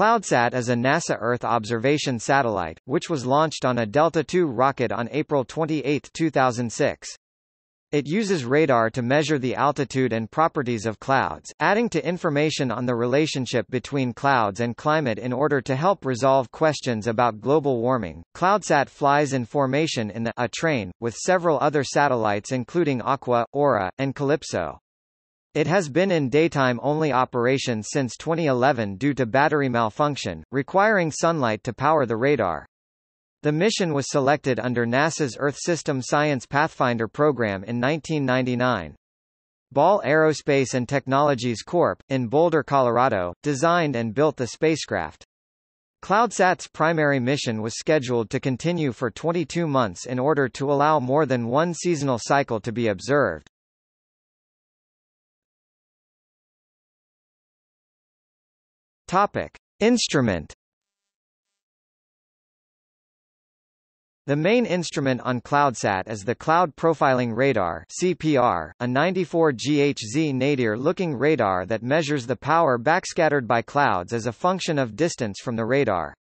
CloudSat is a NASA Earth observation satellite, which was launched on a Delta II rocket on April 28, 2006. It uses radar to measure the altitude and properties of clouds, adding to information on the relationship between clouds and climate in order to help resolve questions about global warming. CloudSat flies in formation in the A Train, with several other satellites including Aqua, Aura, and CALIPSO. It has been in daytime-only operation since 2011 due to battery malfunction, requiring sunlight to power the radar. The mission was selected under NASA's Earth System Science Pathfinder program in 1999. Ball Aerospace and Technologies Corp., in Boulder, Colorado, designed and built the spacecraft. CloudSat's primary mission was scheduled to continue for 22 months in order to allow more than one seasonal cycle to be observed. Topic: Instrument. The main instrument on CloudSat is the Cloud Profiling Radar (CPR), a 94 GHz nadir-looking radar that measures the power backscattered by clouds as a function of distance from the radar.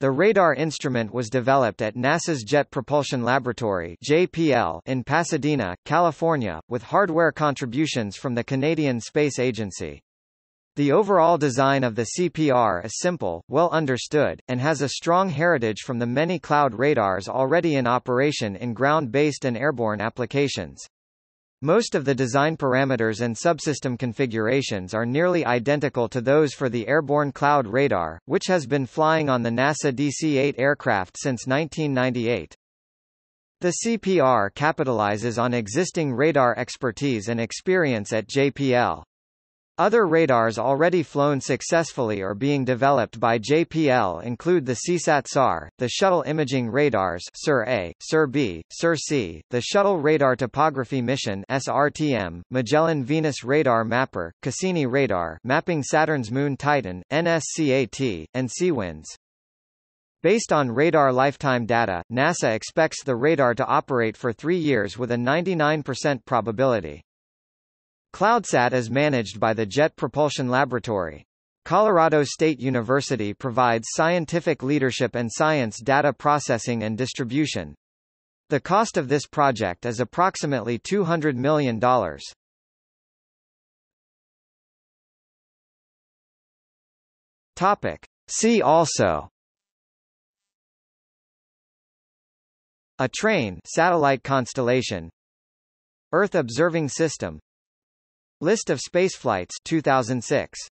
The radar instrument was developed at NASA's Jet Propulsion Laboratory (JPL) in Pasadena, California, with hardware contributions from the Canadian Space Agency. The overall design of the CPR is simple, well understood, and has a strong heritage from the many cloud radars already in operation in ground-based and airborne applications. Most of the design parameters and subsystem configurations are nearly identical to those for the airborne cloud radar, which has been flying on the NASA DC-8 aircraft since 1998. The CPR capitalizes on existing radar expertise and experience at JPL. Other radars already flown successfully or being developed by JPL include the Seasat SAR, the Shuttle Imaging Radars (SIR A, SIR B, SIR C), the Shuttle Radar Topography Mission (SRTM), Magellan-Venus Radar Mapper, Cassini Radar, mapping Saturn's moon Titan, NSCAT, and SeaWinds. Based on radar lifetime data, NASA expects the radar to operate for 3 years with a 99% probability. CloudSat is managed by the Jet Propulsion Laboratory. Colorado State University provides scientific leadership and science data processing and distribution. The cost of this project is approximately $200 million. Topic: See also: A Train satellite constellation, Earth observing system, List of spaceflights 2006.